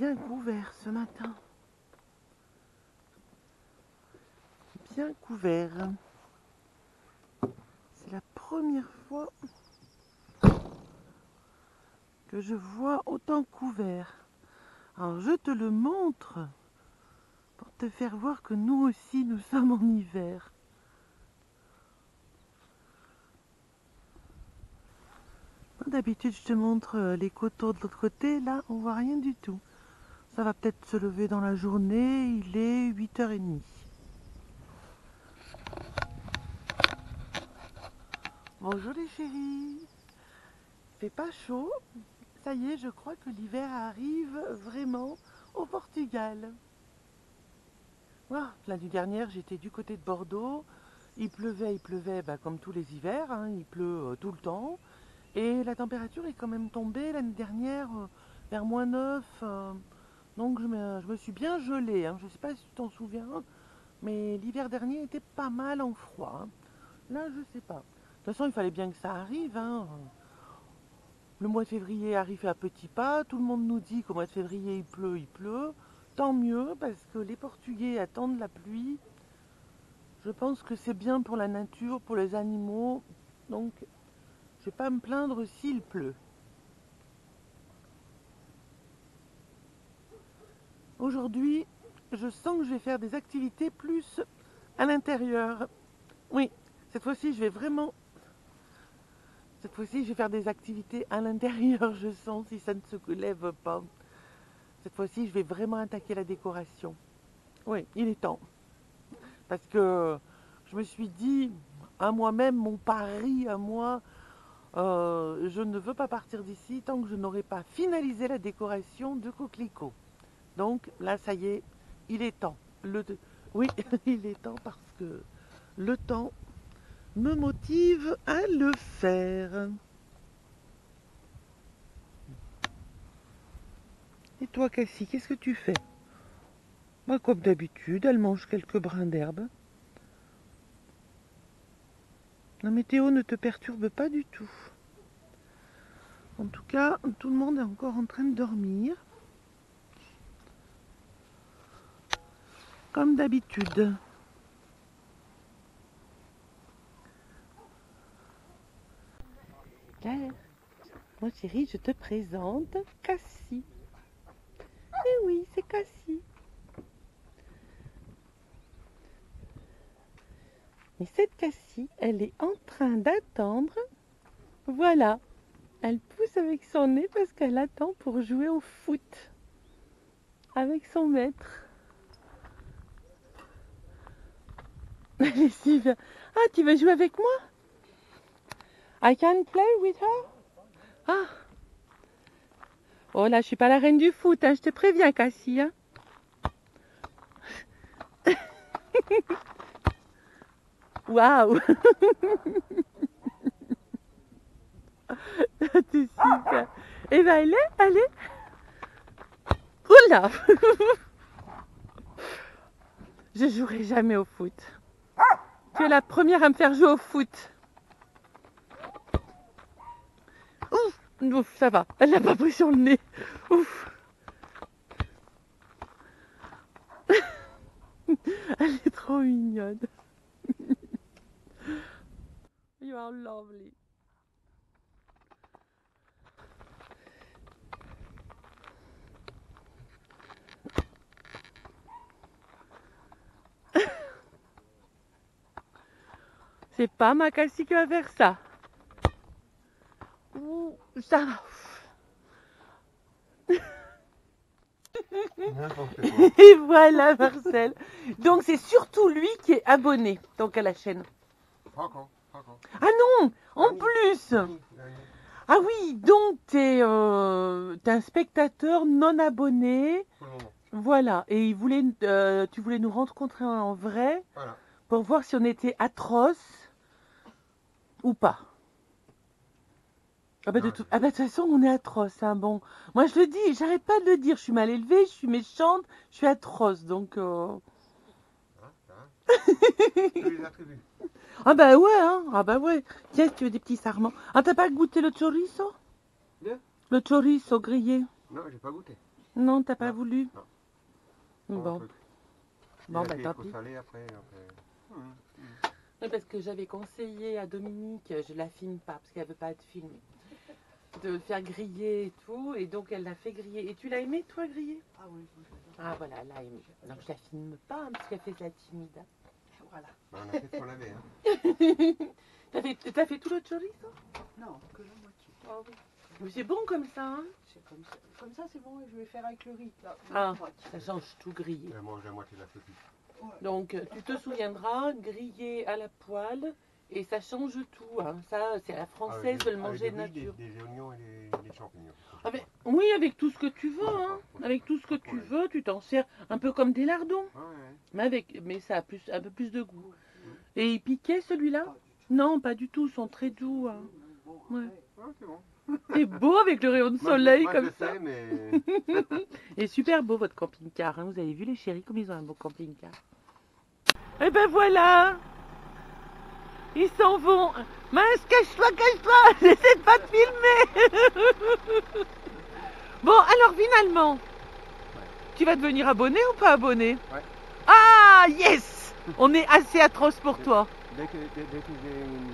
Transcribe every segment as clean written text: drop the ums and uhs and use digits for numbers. bien couvert ce matin. Bien couvert. C'est la première fois que je vois autant couvert. Alors je te le montre pour te faire voir que nous aussi nous sommes en hiver. D'habitude je te montre les coteaux de l'autre côté, là on voit rien du tout. Ça va peut-être se lever dans la journée, il est 8h30. Bonjour les chéris, il fait pas chaud, ça y est je crois que l'hiver arrive vraiment au Portugal. Voilà, l'année dernière j'étais du côté de Bordeaux, il pleuvait bah, comme tous les hivers, hein, il pleut tout le temps. Et la température est quand même tombée l'année dernière vers moins 9. Donc je me suis bien gelée. Hein. Je ne sais pas si tu t'en souviens, mais l'hiver dernier était pas mal en froid. Hein. Là, je ne sais pas. De toute façon, il fallait bien que ça arrive. Hein. Le mois de février arrive à petits pas. Tout le monde nous dit qu'au mois de février, il pleut. Tant mieux, parce que les Portugais attendent la pluie. Je pense que c'est bien pour la nature, pour les animaux. Donc... je ne vais pas me plaindre s'il pleut. Aujourd'hui, je sens que je vais faire des activités plus à l'intérieur. Oui, cette fois-ci, je vais vraiment... cette fois-ci, je vais faire des activités à l'intérieur, je sens, si ça ne se lève pas. Cette fois-ci, je vais vraiment attaquer la décoration. Oui, il est temps. Parce que je me suis dit, à moi-même, mon pari à moi... je ne veux pas partir d'ici tant que je n'aurai pas finalisé la décoration de Coquelicot. Donc là, ça y est, il est temps. Oui, il est temps parce que le temps me motive à le faire. Et toi, Cassie, qu'est-ce que tu fais? Moi, comme d'habitude, elle mange quelques brins d'herbe. La météo ne te perturbe pas du tout. En tout cas, tout le monde est encore en train de dormir. Comme d'habitude. Là, mon chéri, je te présente Cassie. Eh oui, c'est Cassie. Et cette Cassie, elle est en train d'attendre. Voilà, elle pousse avec son nez parce qu'elle attend pour jouer au foot avec son maître. Allez, Sylvia. Ah, tu veux jouer avec moi? I can play with her? Ah. Oh là, je suis pas la reine du foot, hein, je te préviens, Cassie. Hein. Waouh! T'es super! Eh ben, allez! Oula! Je jouerai jamais au foot. Tu es la première à me faire jouer au foot. Ouf! Ouf, ça va. Elle l'a pas pris sur le nez. Ouf! Elle est trop mignonne. You are lovely. C'est pas ma Cassie qui va faire ça. Ouh, ça va. Et voilà Marcel. Donc c'est surtout lui qui est abonné donc à la chaîne. Ah non, en plus. Ah oui, donc t'es un spectateur non abonné. Voilà, et il voulait, tu voulais nous rencontrer en vrai pour voir si on était atroce ou pas. Ah bah de toute façon, on est atroce. Hein, bon. Moi, je le dis, j'arrête pas de le dire. Je suis mal élevée, je suis méchante, je suis atroce. Donc... Ah bah ouais, hein. Ah bah ouais. Tiens, si tu veux des petits sarments. Ah, t'as pas goûté le chorizo? Le chorizo grillé? Non, j'ai pas goûté. Non, t'as pas voulu. Non. Bon. Bon, ben tant pis. Oui, parce que j'avais conseillé à Dominique, je la filme pas, parce qu'elle veut pas être filmée, de le faire griller et tout, et donc elle l'a fait griller. Et tu l'as aimé, toi, griller? Ah oui. Ah voilà, elle l'a aimé. Alors je la filme pas, hein, parce qu'elle fait de la timide. Hein. Voilà. Bah, on a fait pour laver. Hein. T'as fait tout le chorizo? Non, que la moitié. Ah oui. Mais c'est bon comme ça, hein? C'est comme ça. Comme ça, c'est bon, je vais faire avec le riz. Là, ah, ça change tout grillé. Et moi, j'ai la moitié de la flopie. Donc, tu te souviendras, grillé à la poêle, et ça change tout. Hein. Ça, c'est la française de le manger nature. Des oignons et des champignons. Ah ben, oui, avec tout ce que tu veux. Hein. Avec tout ce que tu veux, tu t'en sers un peu comme des lardons. Ah ouais. Mais ça a un peu plus de goût. Et il piquait celui-là? Non, pas du tout. Ils sont très doux. Hein. Ouais. C'est bon. C'est beau avec le rayon de soleil comme ça. Et super beau votre camping-car. Hein. Vous avez vu les chéris comme ils ont un beau camping-car. Et ben voilà. Ils s'en vont. Mince, cache-toi, cache-toi. J'essaie de pas te filmer. Bon, alors finalement, tu vas devenir abonné ou pas abonné? Ouais. Ah, yes. On est assez atroce pour toi. Dès que j'ai une...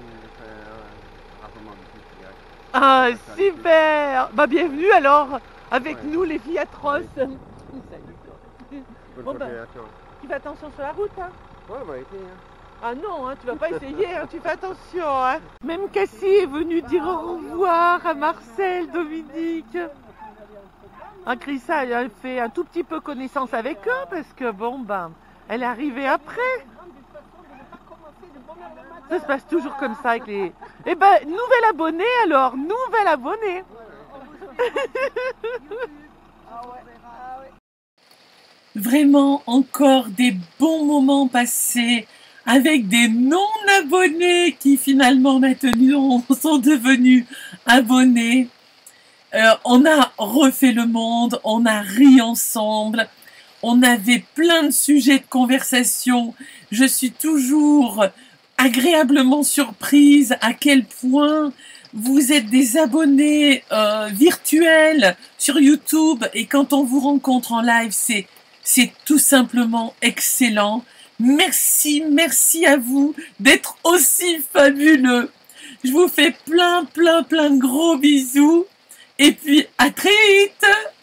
Ah, super! Bah, bienvenue alors avec nous, les filles atroces. Salut. Bon, bah, tu fais attention sur la route, hein? Ouais, bah, essaye, hein. Ah non, hein, tu vas pas essayer, hein, tu fais attention, hein. Même Cassie est venue dire au revoir à Marcel, Dominique. Hein, Chrissa, elle fait un tout petit peu connaissance avec eux parce que, bon, ben, elle est arrivée après. Ça se passe toujours comme ça avec les... Eh ben, nouvel abonné alors, nouvel abonné. Vraiment, encore des bons moments passés avec des non-abonnés qui finalement maintenant sont devenus abonnés. On a refait le monde, on a ri ensemble, on avait plein de sujets de conversation. Je suis toujours... agréablement surprise à quel point vous êtes des abonnés virtuels sur YouTube et quand on vous rencontre en live, c'est tout simplement excellent. Merci, merci à vous d'être aussi fabuleux. Je vous fais plein de gros bisous et puis à très vite.